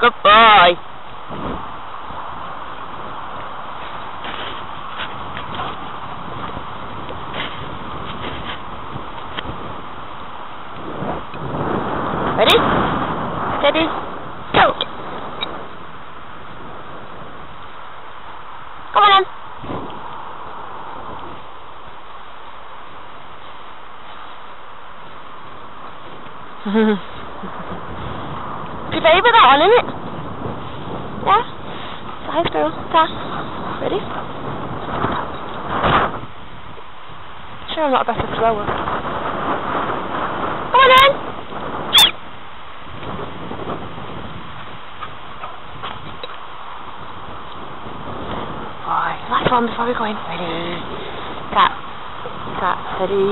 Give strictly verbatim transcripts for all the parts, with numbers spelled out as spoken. Goodbye. Ready? Steady? Go! Come on! Did I put that on in it? Yeah? Size girl. That. Ready? Sure I'm not a better thrower. Come on then! Last one before we go in. Ready? Tap. Tap. Ready?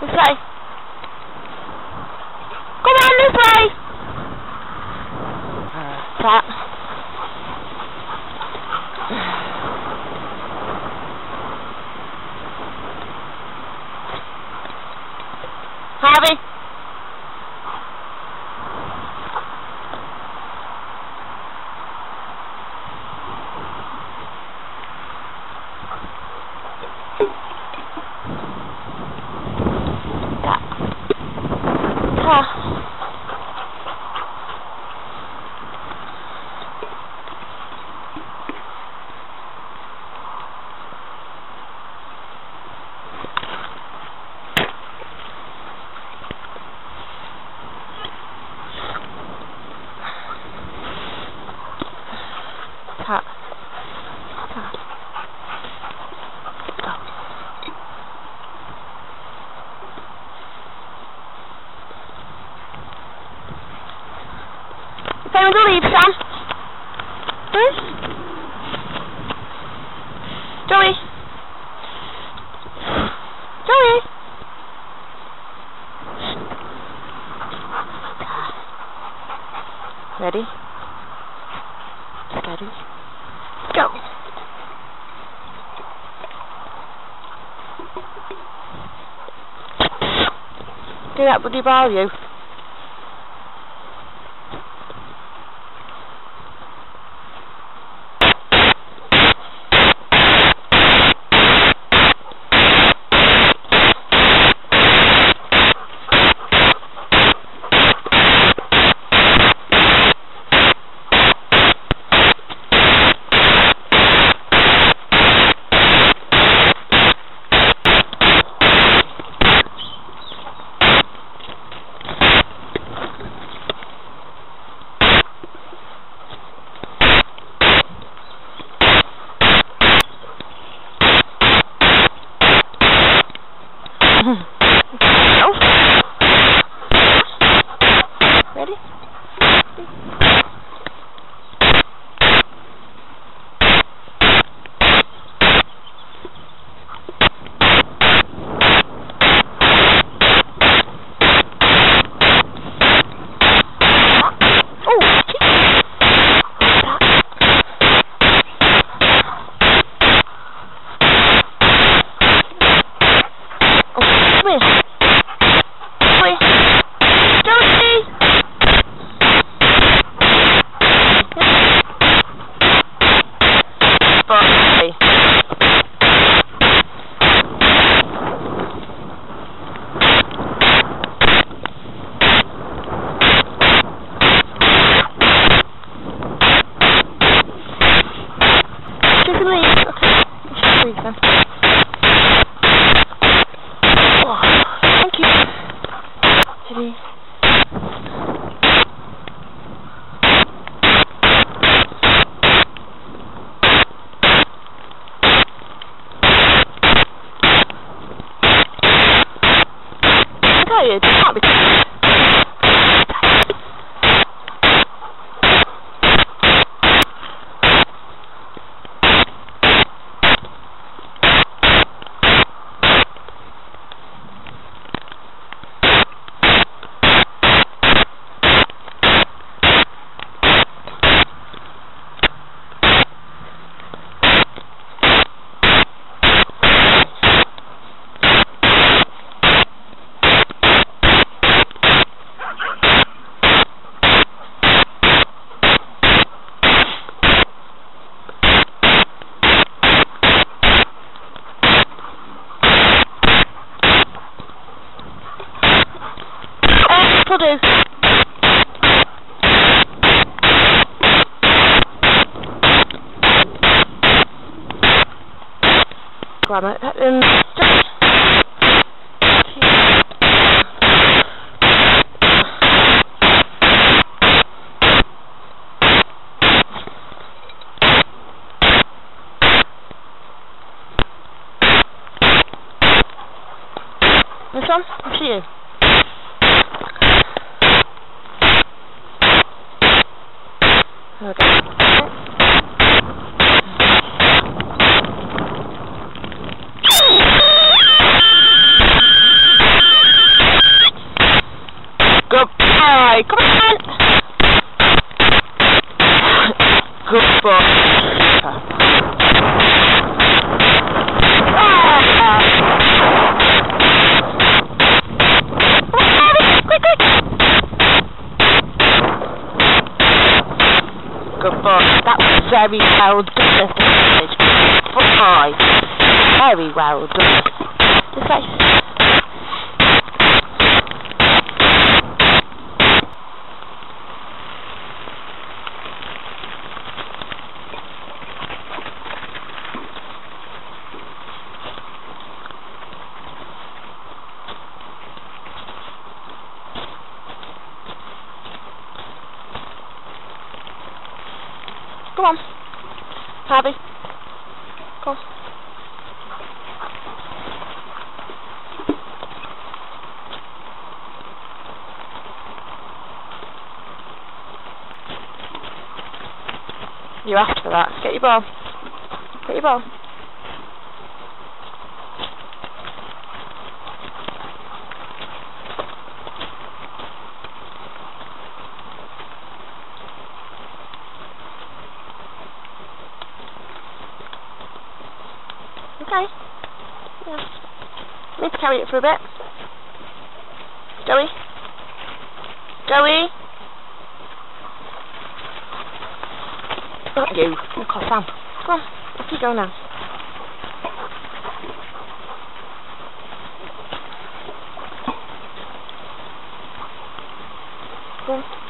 This way. Come on, this way! Tap. Harvey! Tap. Tap. Go. Time to leave, Sam. Hmm? Joey. Joey. Ready? Ready? Go! Do that bloody bar, you. Ready? Tired. You can't be tired. vehicle to his... Grab it and just... This one? Up to you. Okay. Goodbye! Come on! Good boy. Good boy. That was very well done. Good boy. Very well done. Just like... Come on, Harvey. Come on. You're after that. Get your ball. Get your ball. Okay. Yeah. Let's carry it for a bit. Joey. Joey. Not you. Oh, God, Sam. Come on. Off you go now. Go on.